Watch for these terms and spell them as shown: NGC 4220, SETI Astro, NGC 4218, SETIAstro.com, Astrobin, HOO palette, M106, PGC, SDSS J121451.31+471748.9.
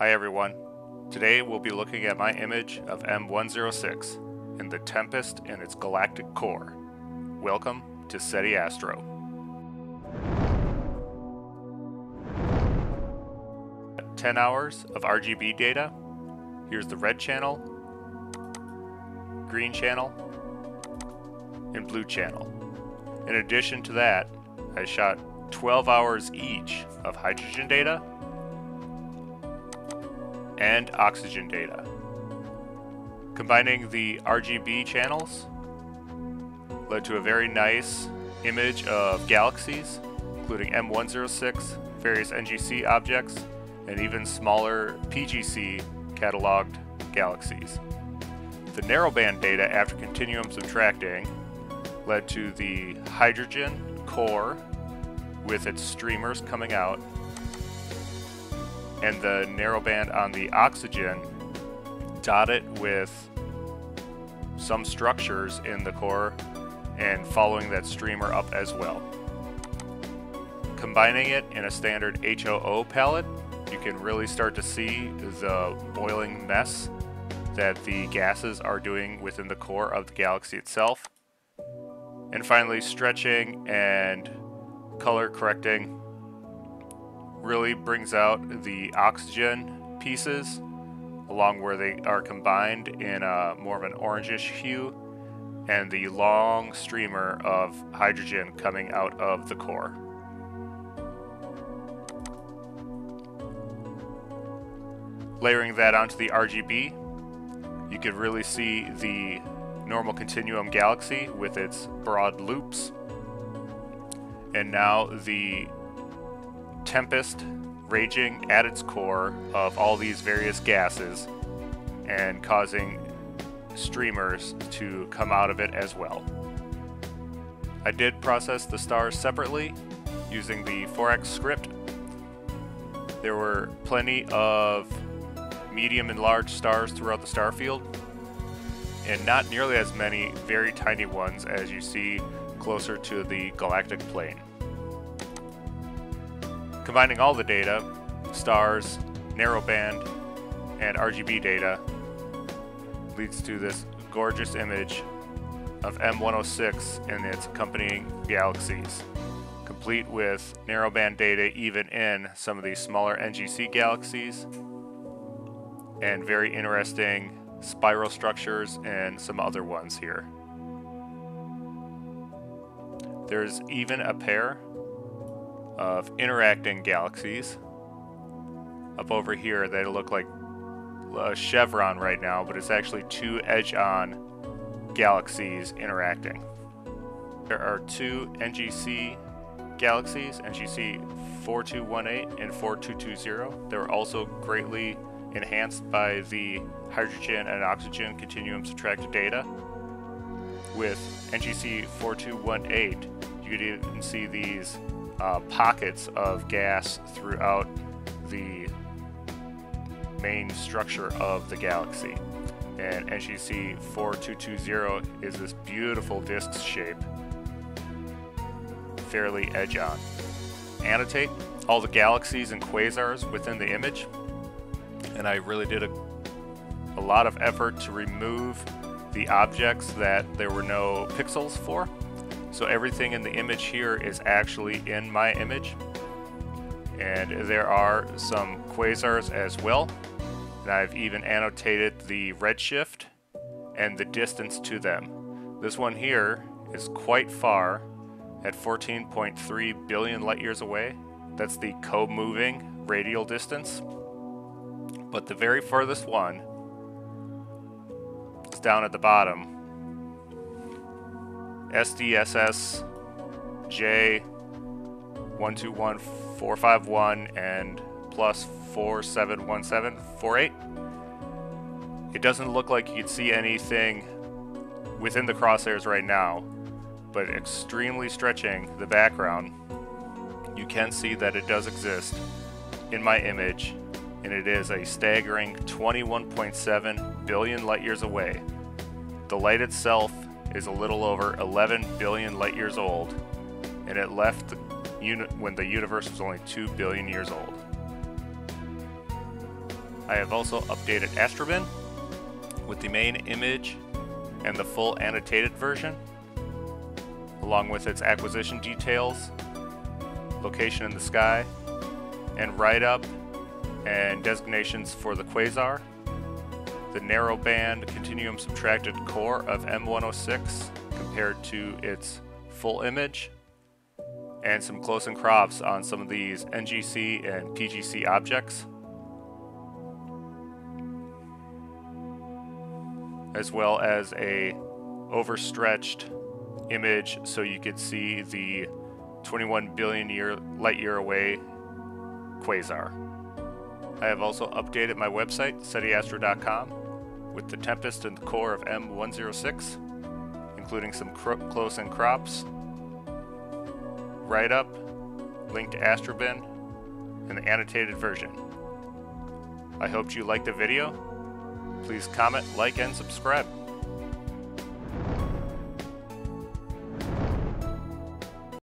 Hi everyone, today we'll be looking at my image of M106 and the Tempest and its galactic core. Welcome to SETI Astro. At 10 hours of RGB data, here's the red channel, green channel, and blue channel. In addition to that, I shot 12 hours each of hydrogen data and oxygen data. Combining the RGB channels led to a very nice image of galaxies, including M106, various NGC objects, and even smaller PGC cataloged galaxies. The narrowband data, after continuum subtracting, led to the hydrogen core with its streamers coming out, and the narrowband on the oxygen dotted with some structures in the core and following that streamer up as well. Combining it in a standard HOO palette, you can really start to see the boiling mess that the gases are doing within the core of the galaxy itself. And finally, stretching and color correcting really brings out the oxygen pieces along where they are combined in a more of an orangish hue, and the long streamer of hydrogen coming out of the core. Layering that onto the RGB, you can really see the normal continuum galaxy with its broad loops, and now the Tempest raging at its core of all these various gases and causing streamers to come out of it as well. I did process the stars separately using the 4X script. There were plenty of medium and large stars throughout the star field, and not nearly as many very tiny ones as you see closer to the galactic plane. Combining all the data, stars, narrowband, and RGB data, leads to this gorgeous image of M106 and its accompanying galaxies, complete with narrowband data even in some of these smaller NGC galaxies, and very interesting spiral structures and some other ones here. There's even a pair of interacting galaxies up over here that look like a chevron right now, but it's actually two edge-on galaxies interacting. There are two NGC galaxies, NGC 4218 and 4220. They were also greatly enhanced by the hydrogen and oxygen continuum subtracted data. With NGC 4218, you could even see these pockets of gas throughout the main structure of the galaxy, and NGC 4220 is this beautiful disc shape, fairly edge on. Annotate all the galaxies and quasars within the image, and I really did a lot of effort to remove the objects that there were no pixels for. So everything in the image here is actually in my image, and there are some quasars as well, and I've even annotated the redshift and the distance to them. This one here is quite far at 14.3 billion light years away. That's the co-moving radial distance, but the very furthest one is down at the bottom, SDSS J121451 and +471748. It doesn't look like you can see anything within the crosshairs right now, but extremely stretching the background, you can see that it does exist in my image, and it is a staggering 21.7 billion light years away. The light itself is a little over 11 billion light years old, and it left when the universe was only 2 billion years old. I have also updated Astrobin with the main image and the full annotated version, along with its acquisition details, location in the sky, and write-up and designations for the quasar, the narrowband continuum subtracted core of M106 compared to its full image, and some close-in crops on some of these NGC and PGC objects, as well as a overstretched image so you could see the 21 billion light year away quasar. I have also updated my website, SETIAstro.com, with the Tempest and the core of M106, including some close-in crops, write-up, link to Astrobin, and the annotated version. I hope you liked the video. Please comment, like, and subscribe.